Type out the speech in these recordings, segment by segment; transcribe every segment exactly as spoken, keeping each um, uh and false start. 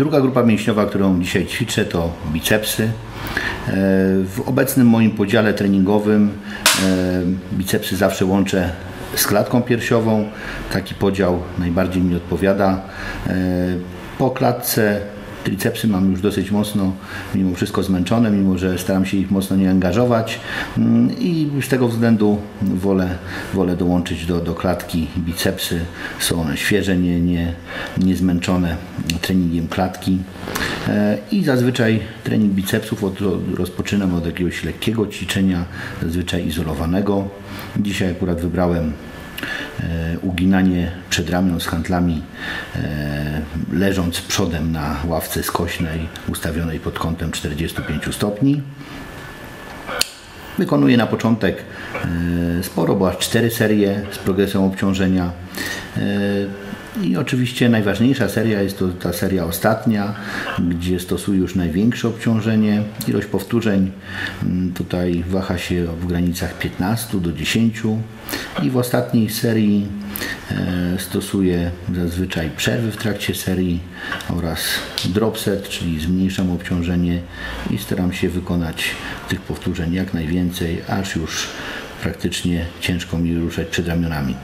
Druga grupa mięśniowa, którą dzisiaj ćwiczę, to bicepsy. W obecnym moim podziale treningowym bicepsy zawsze łączę z klatką piersiową. Taki podział najbardziej mi odpowiada. Po klatce tricepsy mam już dosyć mocno, mimo wszystko zmęczone, mimo że staram się ich mocno nie angażować i z tego względu wolę, wolę dołączyć do, do klatki bicepsy. Są one świeże, nie, nie, nie zmęczone treningiem klatki i zazwyczaj trening bicepsów od, rozpoczynam od jakiegoś lekkiego ćwiczenia, zazwyczaj izolowanego. Dzisiaj akurat wybrałem uginanie przedramion z hantlami, leżąc przodem na ławce skośnej ustawionej pod kątem czterdziestu pięciu stopni. Wykonuję na początek sporo, bo aż cztery serie z progresją obciążenia. I oczywiście najważniejsza seria jest to ta seria ostatnia, gdzie stosuję już największe obciążenie. Ilość powtórzeń tutaj waha się w granicach piętnastu do dziesięciu i w ostatniej serii stosuję zazwyczaj przerwy w trakcie serii oraz drop set, czyli zmniejszam obciążenie i staram się wykonać tych powtórzeń jak najwięcej, aż już praktycznie ciężko mi ruszać przedramionami.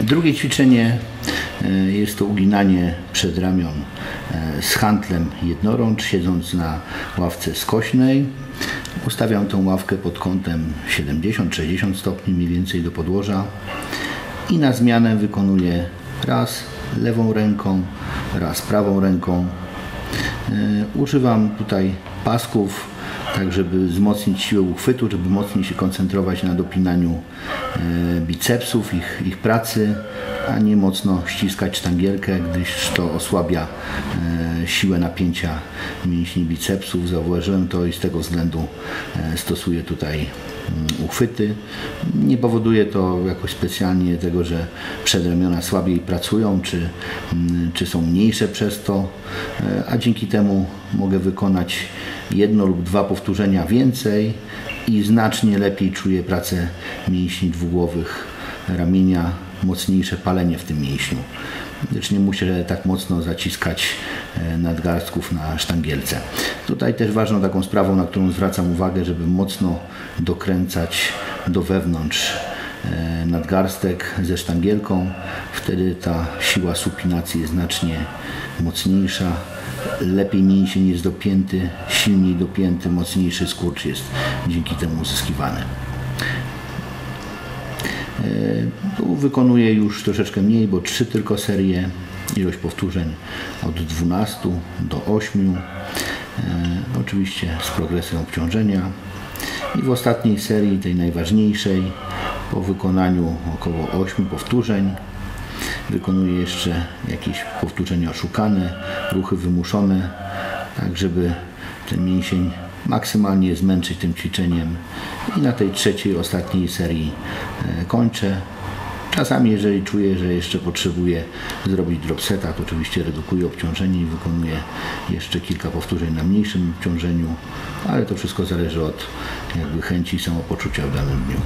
Drugie ćwiczenie jest to uginanie przedramion z hantlem jednorącz, siedząc na ławce skośnej. Ustawiam tą ławkę pod kątem siedemdziesiąt sześćdziesiąt stopni mniej więcej do podłoża i na zmianę wykonuję raz lewą ręką, raz prawą ręką. Używam tutaj pasków, tak żeby wzmocnić siłę uchwytu, żeby mocniej się koncentrować na dopinaniu bicepsów, ich, ich pracy, a nie mocno ściskać sztangierkę, gdyż to osłabia siłę napięcia mięśni bicepsów. Zauważyłem to i z tego względu stosuję tutaj uchwyty. Nie powoduje to jakoś specjalnie tego, że przedramiona słabiej pracują, czy, czy są mniejsze przez to, a dzięki temu mogę wykonać jedno lub dwa powtórzenia więcej i znacznie lepiej czuję pracę mięśni dwugłowych ramienia, mocniejsze palenie w tym mięśniu. Gdyż nie muszę tak mocno zaciskać nadgarstków na sztangielce. Tutaj też ważną taką sprawą, na którą zwracam uwagę, żeby mocno dokręcać do wewnątrz nadgarstek ze sztangielką. Wtedy ta siła supinacji jest znacznie mocniejsza. Lepiej mięsień jest dopięty, silniej dopięty, mocniejszy skurcz jest dzięki temu uzyskiwany. Tu wykonuję już troszeczkę mniej, bo trzy tylko serie, ilość powtórzeń od dwunastu do ośmiu, oczywiście z progresją obciążenia. I w ostatniej serii, tej najważniejszej, po wykonaniu około ośmiu powtórzeń, wykonuję jeszcze jakieś powtórzenia oszukane, ruchy wymuszone, tak żeby ten mięsień maksymalnie zmęczyć tym ćwiczeniem. I na tej trzeciej, ostatniej serii kończę. Czasami, jeżeli czuję, że jeszcze potrzebuję zrobić drop seta, to oczywiście redukuję obciążenie i wykonuję jeszcze kilka powtórzeń na mniejszym obciążeniu, ale to wszystko zależy od jakby chęci i samopoczucia w danym dniu.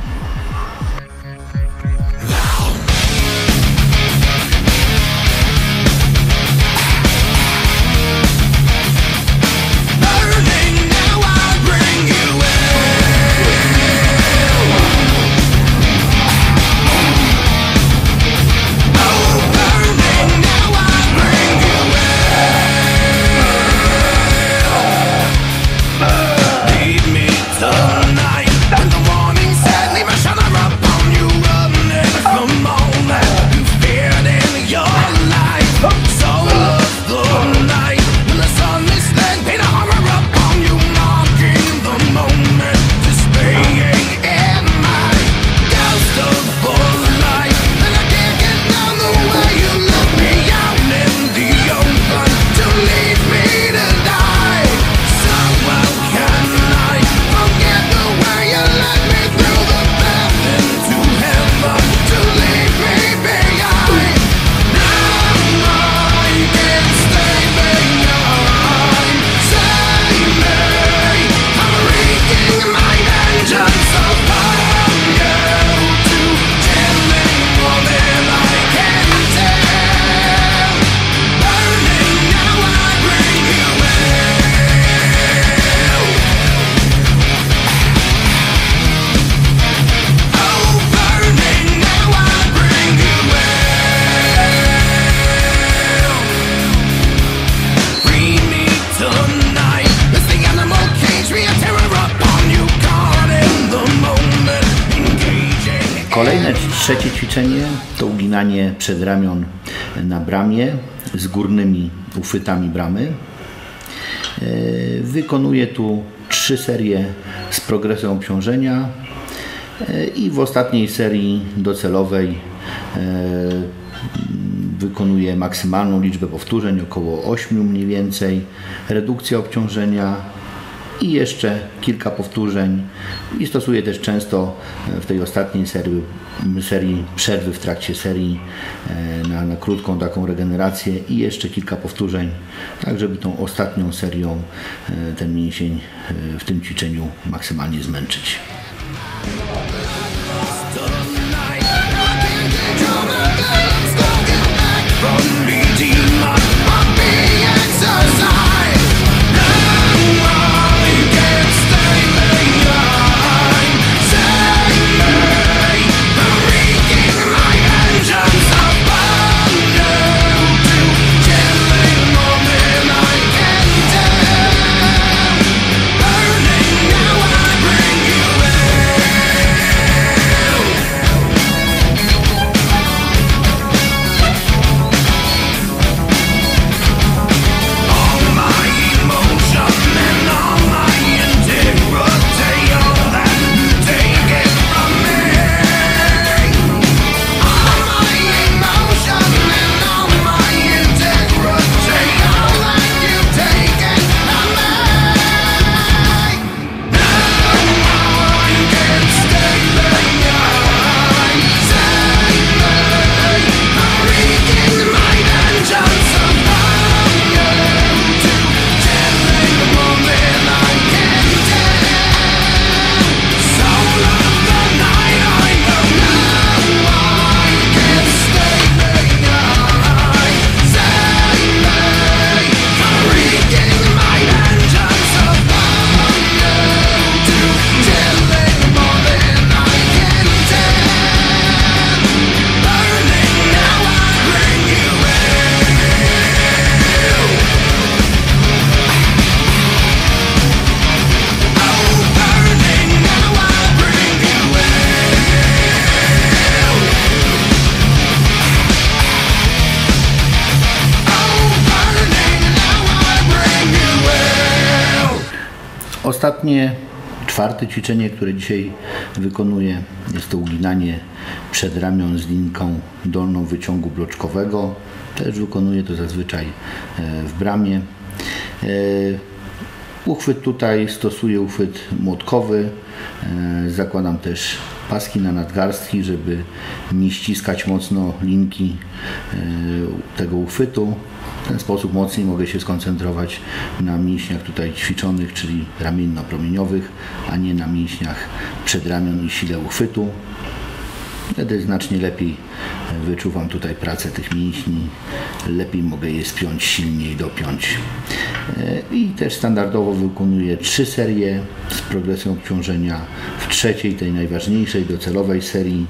Kolejne trzecie ćwiczenie to uginanie przedramion na bramie z górnymi uchwytami bramy. Wykonuję tu trzy serie z progresją obciążenia i w ostatniej serii docelowej wykonuję maksymalną liczbę powtórzeń, około ośmiu mniej więcej, redukcja obciążenia i jeszcze kilka powtórzeń, i stosuję też często w tej ostatniej serii, serii przerwy w trakcie serii na, na krótką taką regenerację i jeszcze kilka powtórzeń, tak żeby tą ostatnią serią ten mięsień w tym ćwiczeniu maksymalnie zmęczyć. Ostatnie, czwarte ćwiczenie, które dzisiaj wykonuję, jest to uginanie przedramion z linką dolną wyciągu bloczkowego. Też wykonuję to zazwyczaj w bramie. Uchwyt tutaj stosuję uchwyt młotkowy. Zakładam też paski na nadgarstki, żeby nie ściskać mocno linki tego uchwytu. W ten sposób mocniej mogę się skoncentrować na mięśniach tutaj ćwiczonych, czyli ramienno-promieniowych, a nie na mięśniach przedramion i sile uchwytu. Wtedy znacznie lepiej wyczuwam tutaj pracę tych mięśni, lepiej mogę je spiąć, silniej dopiąć. I też standardowo wykonuję trzy serie z progresją obciążenia. W trzeciej, tej najważniejszej, docelowej serii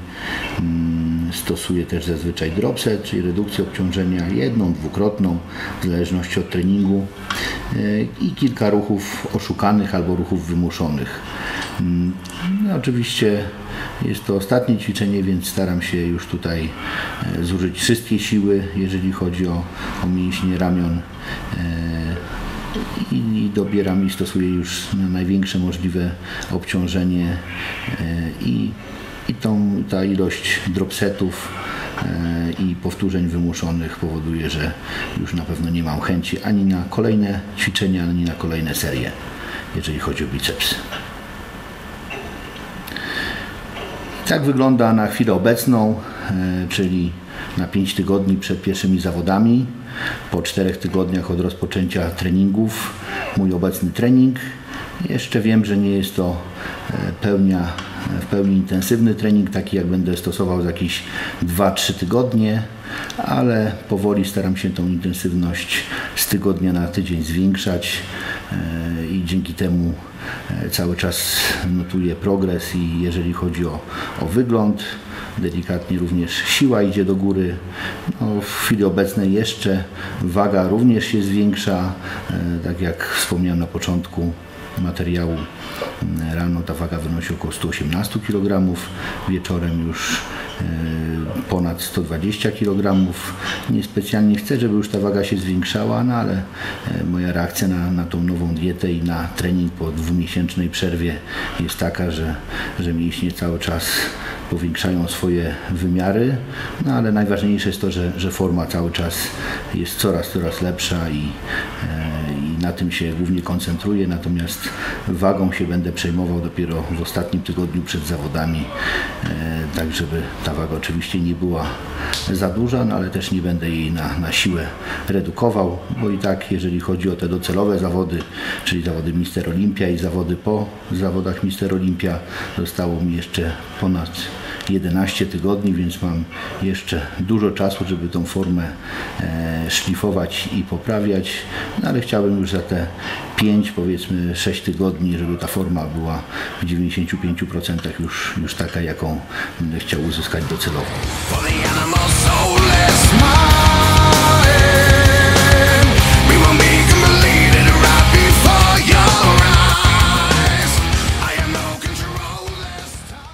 stosuję też zazwyczaj dropset, czyli redukcję obciążenia jedną, dwukrotną, w zależności od treningu i kilka ruchów oszukanych albo ruchów wymuszonych. No, oczywiście jest to ostatnie ćwiczenie, więc staram się już tutaj zużyć wszystkie siły, jeżeli chodzi o, o mięśnie ramion. I, i dobieram i stosuję już największe możliwe obciążenie i, i tą, ta ilość dropsetów i powtórzeń wymuszonych powoduje, że już na pewno nie mam chęci ani na kolejne ćwiczenia, ani na kolejne serie, jeżeli chodzi o biceps. Tak wygląda na chwilę obecną, czyli na pięć tygodni przed pierwszymi zawodami, po czterech tygodniach od rozpoczęcia treningów, mój obecny trening. Jeszcze wiem, że nie jest to pełnia, w pełni intensywny trening, taki jak będę stosował za jakieś dwa trzy tygodnie, ale powoli staram się tą intensywność z tygodnia na tydzień zwiększać i dzięki temu cały czas notuję progres i jeżeli chodzi o, o wygląd, delikatnie również siła idzie do góry. No, w chwili obecnej jeszcze waga również się zwiększa, tak jak wspomniałem na początku materiału. Rano ta waga wynosi około sto osiemnaście kilogramów, wieczorem już ponad sto dwadzieścia kilogramów. Niespecjalnie chcę, żeby już ta waga się zwiększała, no ale moja reakcja na, na tą nową dietę i na trening po dwumiesięcznej przerwie jest taka, że, że mięśnie cały czas powiększają swoje wymiary, no ale najważniejsze jest to, że, że forma cały czas jest coraz, coraz lepsza i, i na tym się głównie koncentruję, natomiast wagą się będę przejmował dopiero w ostatnim tygodniu przed zawodami, tak żeby ta waga oczywiście nie była za duża, no ale też nie będę jej na, na siłę redukował, bo i tak jeżeli chodzi o te docelowe zawody, czyli zawody mister Olympia i zawody po zawodach mister Olympia, zostało mi jeszcze ponad jedenaście tygodni, więc mam jeszcze dużo czasu, żeby tą formę e, szlifować i poprawiać, no ale chciałbym już za te pięć, powiedzmy sześć tygodni, żeby ta forma była w dziewięćdziesięciu pięciu procentach już, już taka, jaką będę chciał uzyskać docelowo.